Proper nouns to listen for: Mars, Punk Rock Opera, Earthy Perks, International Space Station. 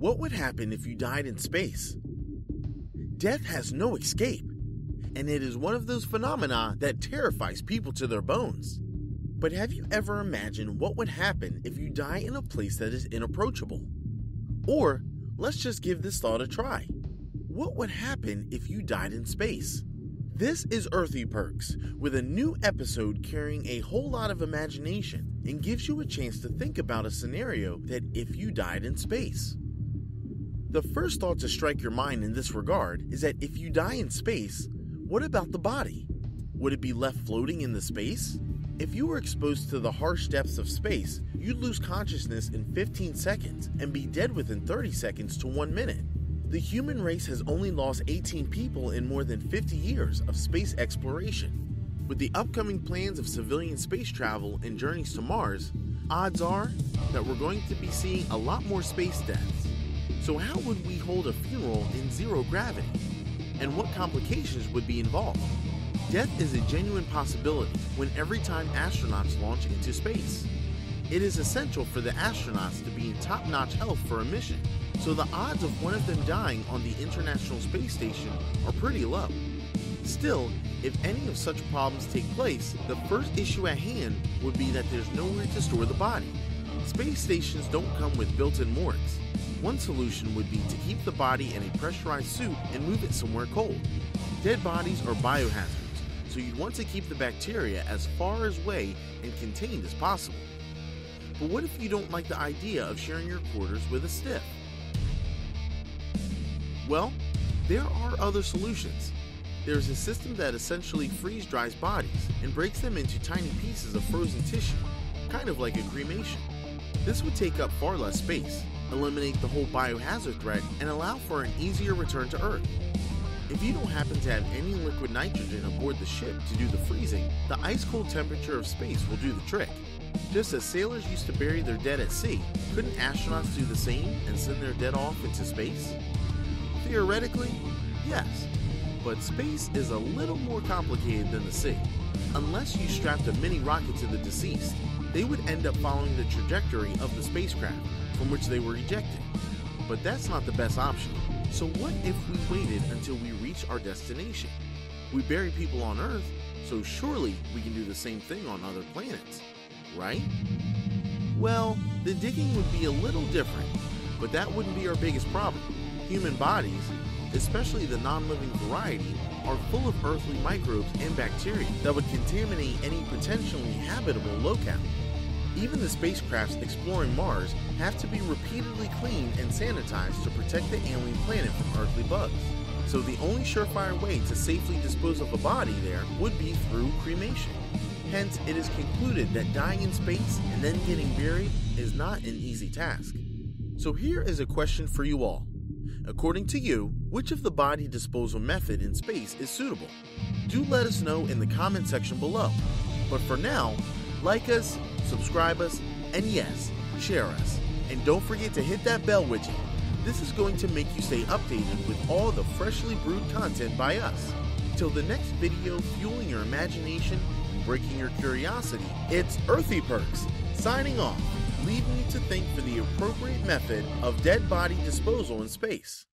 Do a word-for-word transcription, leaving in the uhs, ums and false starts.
What would happen if you died in space? Death has no escape, and it is one of those phenomena that terrifies people to their bones. But have you ever imagined what would happen if you die in a place that is inapproachable? Or, let's just give this thought a try. What would happen if you died in space? This is Earthy Perks, with a new episode carrying a whole lot of imagination and gives you a chance to think about a scenario that if you died in space. The first thought to strike your mind in this regard is that if you die in space, what about the body? Would it be left floating in the space? If you were exposed to the harsh depths of space, you'd lose consciousness in fifteen seconds and be dead within thirty seconds to one minute. The human race has only lost eighteen people in more than fifty years of space exploration. With the upcoming plans of civilian space travel and journeys to Mars, odds are that we're going to be seeing a lot more space deaths. So how would we hold a funeral in zero gravity? And what complications would be involved? Death is a genuine possibility when every time astronauts launch into space. It is essential for the astronauts to be in top-notch health for a mission. So the odds of one of them dying on the International Space Station are pretty low. Still, if any of such problems take place, the first issue at hand would be that there's nowhere to store the body. Space stations don't come with built-in morgues. One solution would be to keep the body in a pressurized suit and move it somewhere cold. Dead bodies are biohazards, so you'd want to keep the bacteria as far away and contained as possible. But what if you don't like the idea of sharing your quarters with a stiff? Well, there are other solutions. There's a system that essentially freeze-dries bodies and breaks them into tiny pieces of frozen tissue, kind of like a cremation. This would take up far less space, eliminate the whole biohazard threat, and allow for an easier return to Earth. If you don't happen to have any liquid nitrogen aboard the ship to do the freezing, the ice-cold temperature of space will do the trick. Just as sailors used to bury their dead at sea, couldn't astronauts do the same and send their dead off into space? Theoretically, yes, but space is a little more complicated than the sea. Unless you strapped a mini rocket to the deceased, they would end up following the trajectory of the spacecraft from which they were ejected. But that's not the best option. So what if we waited until we reach our destination? We bury people on Earth, so surely we can do the same thing on other planets, right? Well, the digging would be a little different, but that wouldn't be our biggest problem. Human bodies, especially the non-living variety, are full of earthly microbes and bacteria that would contaminate any potentially habitable locale. Even the spacecrafts exploring Mars have to be repeatedly cleaned and sanitized to protect the alien planet from earthly bugs. So the only surefire way to safely dispose of a body there would be through cremation. Hence, it is concluded that dying in space and then getting buried is not an easy task. So here is a question for you all. According to you, which of the body disposal method in space is suitable? Do let us know in the comment section below. But for now, like us, subscribe us, and yes, share us. And don't forget to hit that bell widget. This is going to make you stay updated with all the freshly brewed content by us. Till the next video fueling your imagination and breaking your curiosity, it's Earthy Perks, signing off. Leading you to think for the appropriate method of dead body disposal in space.